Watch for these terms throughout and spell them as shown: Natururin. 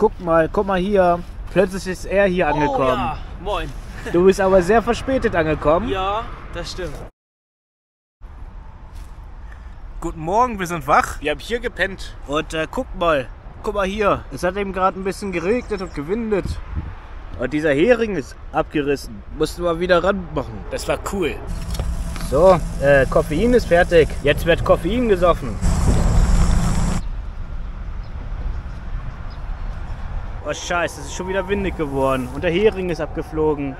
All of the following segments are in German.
guck mal hier. Plötzlich ist er hier angekommen. Oh, ja. Moin. Du bist aber sehr verspätet angekommen. Ja, das stimmt. Guten Morgen, wir sind wach. Wir haben hier gepennt. Und guck mal hier. Es hat eben gerade ein bisschen geregnet und gewindet. Und dieser Hering ist abgerissen. Mussten wir wieder ranmachen. Das war cool. So, Koffein ist fertig. Jetzt wird Koffein gesoffen. Oh Scheiße, es ist schon wieder windig geworden. Und der Hering ist abgeflogen.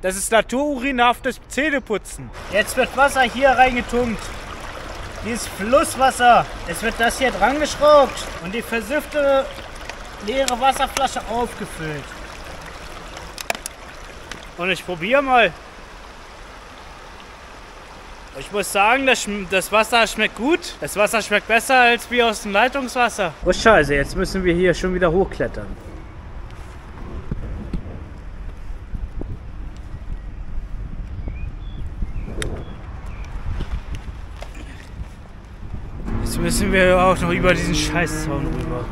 Das ist natururinhaftes Zähneputzen. Jetzt wird Wasser hier reingetunkt. Dieses Flusswasser. Es wird das hier dran geschraubt und die versiffte leere Wasserflasche aufgefüllt. Und ich probiere mal. Ich muss sagen, das Wasser schmeckt gut. Das Wasser schmeckt besser als wie aus dem Leitungswasser. Oh Scheiße, jetzt müssen wir hier schon wieder hochklettern. Jetzt müssen wir auch noch über diesen Scheißzaun rüber.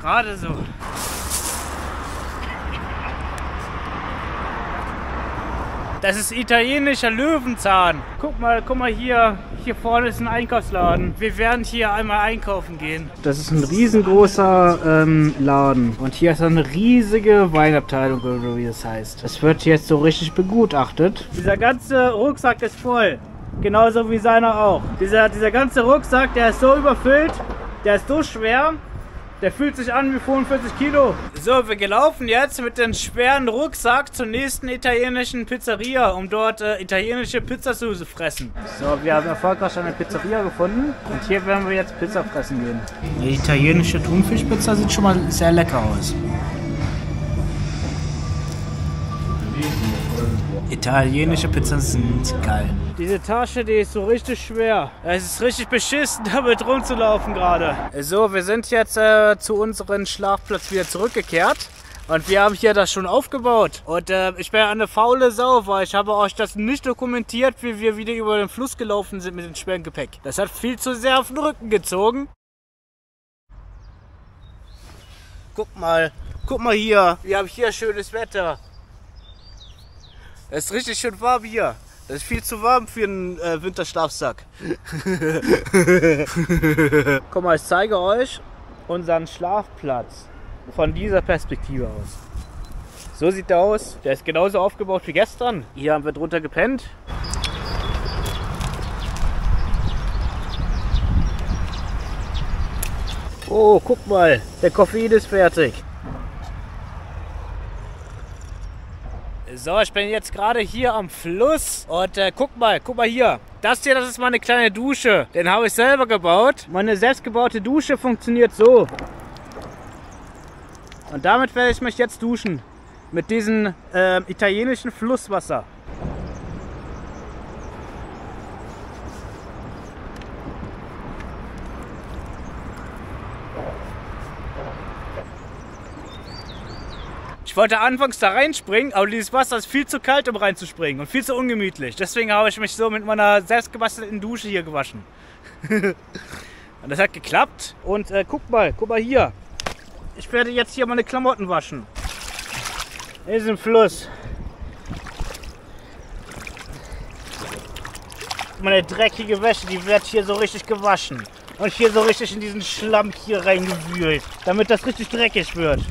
Gerade so. Das ist italienischer Löwenzahn. Guck mal hier. Hier vorne ist ein Einkaufsladen. Wir werden hier einmal einkaufen gehen. Das ist ein riesengroßer Laden. Und hier ist eine riesige Weinabteilung, oder wie das heißt. Das wird jetzt so richtig begutachtet. Dieser ganze Rucksack ist voll. Genauso wie seiner auch. Dieser ganze Rucksack, der ist so überfüllt. Der ist so schwer. Der fühlt sich an wie 45 Kilo. So, wir gelaufen jetzt mit dem schweren Rucksack zur nächsten italienischen Pizzeria, um dort italienische Pizza zu fressen. So, wir haben erfolgreich eine Pizzeria gefunden und hier werden wir jetzt Pizza fressen gehen. Die italienische Thunfischpizza sieht schon mal sehr lecker aus. Italienische Pizzen sind geil. Diese Tasche, die ist so richtig schwer. Es ist richtig beschissen, damit rumzulaufen gerade. So, wir sind jetzt zu unserem Schlafplatz wieder zurückgekehrt. Und wir haben hier das schon aufgebaut. Und ich bin eine faule Sau, weil ich habe euch das nicht dokumentiert, wie wir wieder über den Fluss gelaufen sind mit dem schweren Gepäck. Das hat viel zu sehr auf den Rücken gezogen. Guck mal hier. Wir haben hier schönes Wetter. Es ist richtig schön warm hier. Das ist viel zu warm für einen Winterschlafsack. Guck mal, ich zeige euch unseren Schlafplatz von dieser Perspektive aus. So sieht der aus. Der ist genauso aufgebaut wie gestern. Hier haben wir drunter gepennt. Oh, guck mal, der Koffein ist fertig. So, ich bin jetzt gerade hier am Fluss und guck mal hier. Das hier, das ist meine kleine Dusche. Den habe ich selber gebaut. Meine selbstgebaute Dusche funktioniert so. Und damit werde ich mich jetzt duschen. Mit diesem italienischen Flusswasser. Ich wollte anfangs da reinspringen, aber dieses Wasser ist viel zu kalt, um reinzuspringen und viel zu ungemütlich. Deswegen habe ich mich so mit meiner selbstgebastelten Dusche hier gewaschen. Und das hat geklappt. Und guck mal hier. Ich werde jetzt hier meine Klamotten waschen. In diesem Fluss. Meine dreckige Wäsche, die wird hier so richtig gewaschen. Und hier so richtig in diesen Schlamm hier reingewühlt, damit das richtig dreckig wird.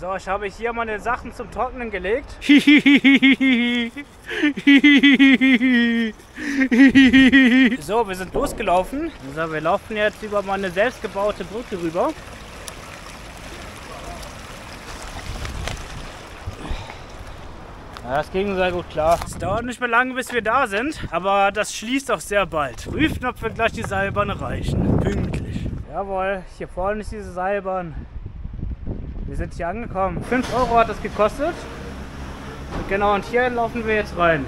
So, ich habe hier meine Sachen zum Trocknen gelegt. So, wir sind losgelaufen. So, wir laufen jetzt über meine selbstgebaute Brücke rüber. Ja, das ging sehr gut klar. Es dauert nicht mehr lange, bis wir da sind, aber das schließt auch sehr bald. Prüfen, ob wir gleich die Seilbahn erreichen. Pünktlich. Jawohl, hier vorne ist diese Seilbahn. Wir sind hier angekommen. 5 Euro hat das gekostet. Und genau, und hier laufen wir jetzt rein.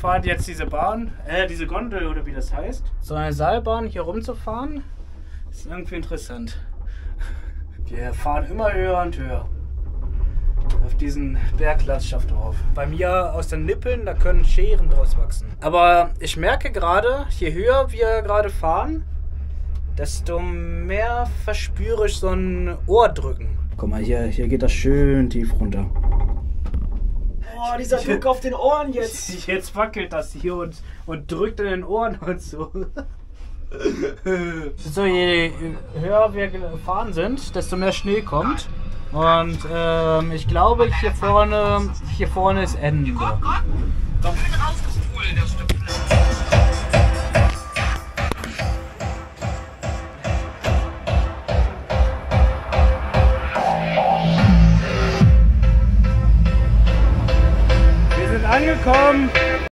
fahrt jetzt diese Bahn, diese Gondel oder wie das heißt. So eine Seilbahn hier rumzufahren, ist irgendwie interessant. Wir fahren immer höher und höher auf diesen Berglandschaft drauf. Bei mir aus den Nippeln, da können Scheren draus wachsen. Aber ich merke gerade, je höher wir gerade fahren, desto mehr verspüre ich so ein Ohrdrücken. Guck mal, hier geht das schön tief runter. Oh, dieser Druck auf den Ohren jetzt. Jetzt wackelt das hier und drückt in den Ohren und so. So, je höher wir gefahren sind, desto mehr Schnee kommt. Und ich glaube, hier vorne ist Ende. Komm. Angekommen!